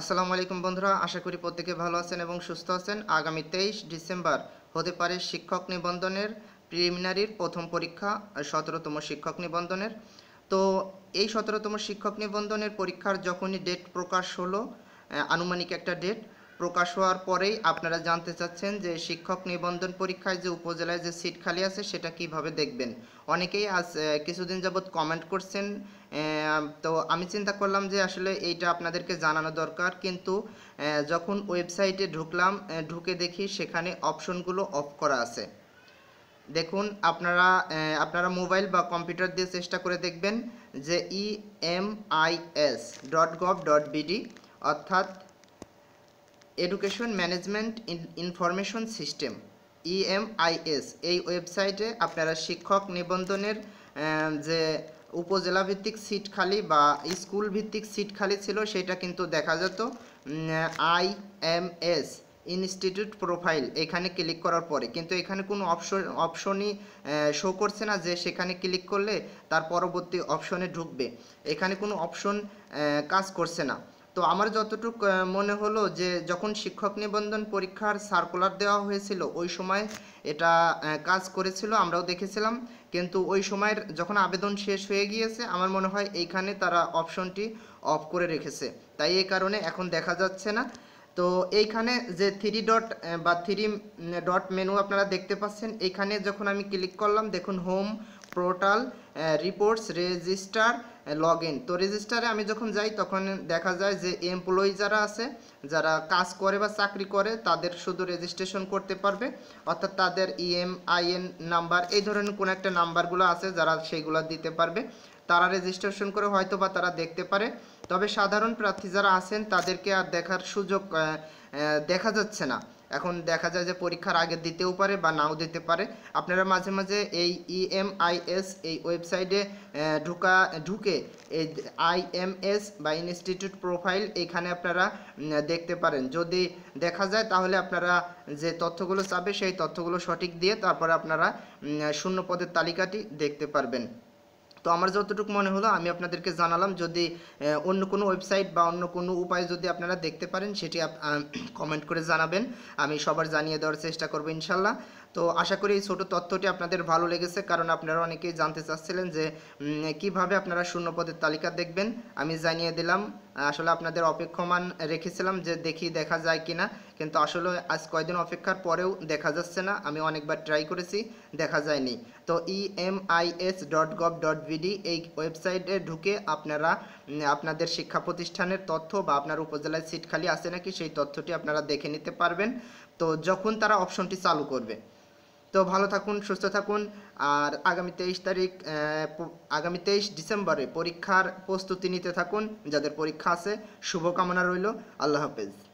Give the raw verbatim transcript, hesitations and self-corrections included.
আসসালামু আলাইকুম বন্ধুরা, আশা করি প্রত্যেকে ভালো আছেন এবং সুস্থ আছেন। আগামী তেইশ ডিসেম্বর হতে পারে শিক্ষক নিবন্ধনের প্রিলিমিনারির প্রথম পরীক্ষা, সতেরোতম শিক্ষক নিবন্ধনের। তো এই সতেরোতম শিক্ষক নিবন্ধনের পরীক্ষার যখনই ডেট প্রকাশ হলো, আনুমানিক একটা ডেট প্রকাশ হওয়ার পরেই আপনারা জানতে চাচ্ছেন যে শিক্ষক নিবন্ধন পরীক্ষায় যে উপজেলায় যে সিট খালি আছে সেটা কিভাবে দেখবেন। অনেকেই আজ কিছুদিন যাবৎ কমেন্ট করছেন, তো আমি চিন্তা করলাম যে আসলে এইটা আপনাদেরকে জানানো দরকার। কিন্তু যখন ওয়েবসাইটে ঢুকলাম, ঢুকে দেখি সেখানে অপশনগুলো অফ করা আছে। দেখুন, আপনারা আপনারা মোবাইল বা কম্পিউটার দিয়ে চেষ্টা করে দেখবেন যে E M I S dot gov dot B D অর্থাৎ education management information system, E M I S. এই ওয়েবসাইটে আপনারা শিক্ষক নিবন্ধনের যে উপজেলা ভিত্তিক সিট খালি বা স্কুল ভিত্তিক সিট খালি ছিল সেটা কিন্তু দেখা যেত I M S institute profile, এখানে ক্লিক করার পরে। কিন্তু এখানে কোনো অপশন অপশনই শো করছে না যে সেখানে ক্লিক করলে তার পরবর্তী অপশনে ঢুকবে, এখানে কোনো অপশন কাজ করছে না। তো আমার যতটুকু মনে হলো যে যখন শিক্ষক নিবন্ধন পরীক্ষার সার্কুলার দেওয়া হয়েছিল ওই সময় এটা কাজ করেছিল, আমরাও দেখেছিলাম। কিন্তু ওই সময়ের যখন আবেদন শেষ হয়ে গিয়েছে, আমার মনে হয় এইখানে তারা অপশনটি অফ করে রেখেছে, তাই এই কারণে এখন দেখা যাচ্ছে না। তো এইখানে যে থ্রি ডট বা থ্রি ডট মেনু আপনারা দেখতে পাচ্ছেন, এইখানে যখন আমি ক্লিক করলাম, দেখুন home, portal, reports, register, log in. তো রেজিস্টারে আমি যখন যাই তখন দেখা যায় যে এমপ্লয়ি যারা আছে, যারা কাজ করে বা চাকরি করে, তাদের শুধু রেজিস্ট্রেশন করতে পারবে, অর্থাৎ তাদের E M I N number, এই ধরনের কোনো একটা নাম্বারগুলো আছে যারা সেইগুলো দিতে পারবে, তারা রেজিস্ট্রেশন করে হয়তো বা তারা দেখতে পারে। তবে সাধারণ প্রার্থী যারা আছেন তাদেরকে আর দেখার সুযোগ দেখা যাচ্ছে না। এখন দেখা যায় যে পরীক্ষার আগে দিতেও পারে বা নাও দিতে পারে। আপনারা মাঝে মাঝে এই ই এম আই এস এই ওয়েবসাইটে ঢুকা ঢুকে এই আই এম এস বা ইনস্টিটিউট প্রোফাইল এখানে আপনারা দেখতে পারেন। যদি দেখা যায় তাহলে আপনারা যে তথ্যগুলো চাবে সেই তথ্যগুলো সঠিক দিয়ে তারপরে আপনারা শূন্য পদের তালিকাটি দেখতে পারবেন। তো আমার যতটুকু মনে হলো আমি আপনাদেরকে জানালাম। যদি অন্য কোনো ওয়েবসাইট বা অন্য কোনো উপায় যদি আপনারা দেখতে পারেন সেটি কমেন্ট করে জানাবেন, আমি সবার জানিয়ে দেওয়ার চেষ্টা করবো ইনশাল্লাহ। তো আশা করি এই ছোটো তথ্যটি আপনাদের ভালো লেগেছে, কারণ আপনারা অনেকেই জানতে চাচ্ছিলেন যে কিভাবে আপনারা শূন্যপদের তালিকা দেখবেন। আমি জানিয়ে দিলাম, আসলে আপনাদের অপেক্ষমান রেখেছিলাম যে দেখি দেখা যায় কি না, কিন্তু আসলে আজ কয়েকদিন অপেক্ষার পরেও দেখা যাচ্ছে না। আমি অনেকবার ট্রাই করেছি, দেখা যায়নি। তো E M I S dot gov dot B D এই ওয়েবসাইটে ঢুকে আপনারা আপনাদের শিক্ষা প্রতিষ্ঠানের তথ্য বা আপনার উপজেলায় সিট খালি আছে নাকি সেই তথ্যটি আপনারা দেখে নিতে পারবেন, তো যখন তারা অপশনটি চালু করবে। তো ভালো থাকুন, সুস্থ থাকুন। আর আগামী তেইশ তারিখ আগামী তেইশ ডিসেম্বরে পরীক্ষার প্রস্তুতি নিতে থাকুন। যাদের পরীক্ষা আছে শুভকামনা রইল। আল্লাহ হাফেজ।